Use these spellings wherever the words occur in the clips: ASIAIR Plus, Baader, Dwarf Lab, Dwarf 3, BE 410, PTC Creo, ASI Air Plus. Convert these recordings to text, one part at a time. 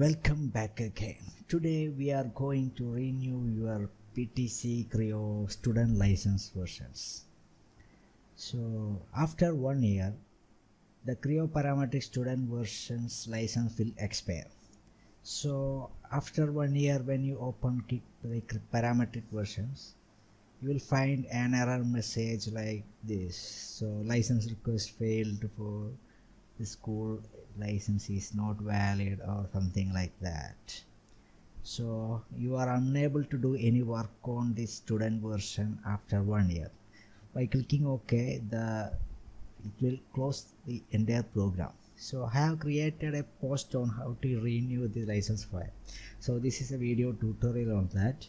Welcome back again. Today we are going to renew your PTC Creo student license versions. So after 1 year, the Creo parametric student versions license will expire. So after 1 year, when you open the parametric versions, you will find an error message like this. So license request failed for the school license is not valid or something like that. So you are unable to do any work on this student version after 1 year. By clicking OK, it will close the entire program. So I have created a post on how to renew the license file. So this is a video tutorial on that.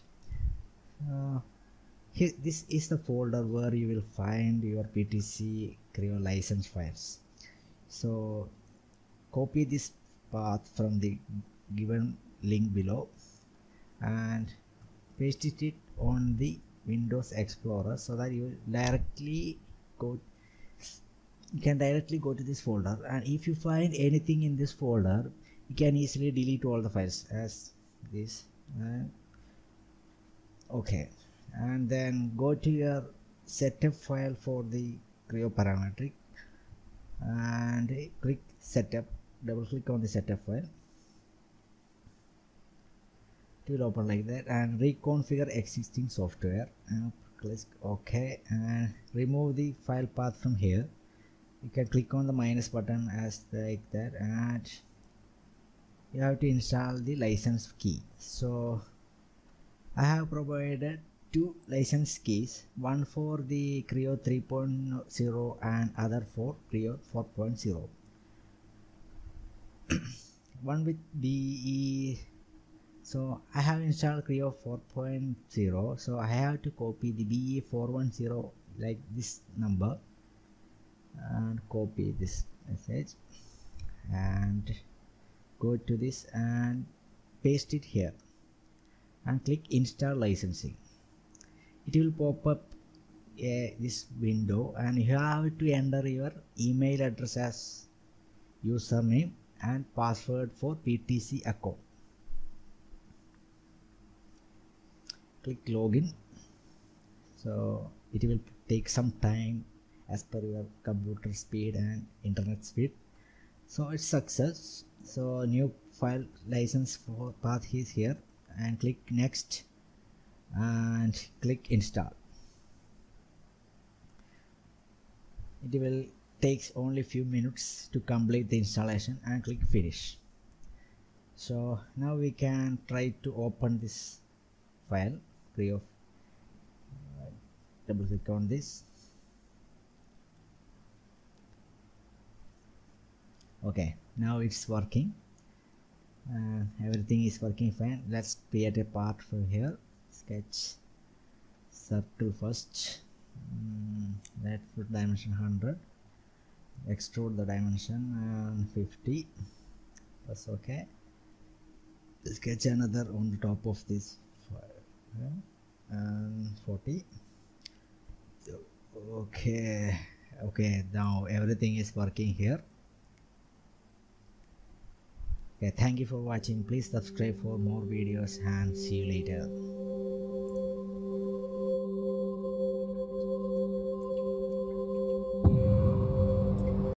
This is the folder where you will find your PTC Creo license files. So copy this path from the given link below and paste it on the Windows Explorer, so that you directly can directly go to this folder, and if you find anything in this folder, you can easily delete all the files as this. Okay, and then go to your setup file for the Creo parametric and click setup. Double click on the setup file. It will open like that, and reconfigure existing software and click OK, and remove the file path from here. You can click on the minus button as like that, and you have to install the license key. So I have provided two license keys, one for the Creo 3.0 and other for Creo 4.0. One with BE. So I have installed Creo 4.0, so I have to copy the BE 410 like this number and copy this message and go to this and paste it here and click install licensing. It will pop up this window, and you have to enter your email address as username and password for PTC account. Click login. So it will take some time as per your computer speed and internet speed. So it's success. So new file license for path is here, and click next and click install. It will takes only few minutes to complete the installation, and click finish. So now we can try to open this file Creo. Double click on this. Okay, now it's working. Everything is working fine. Let's create a path from here. Sketch circle first. Let's put dimension 100. Extrude the dimension 50. That's okay. Sketch another on the top of this file, and 40. Okay. Okay. Now everything is working here. Okay. Thank you for watching. Please subscribe for more videos, and see you later.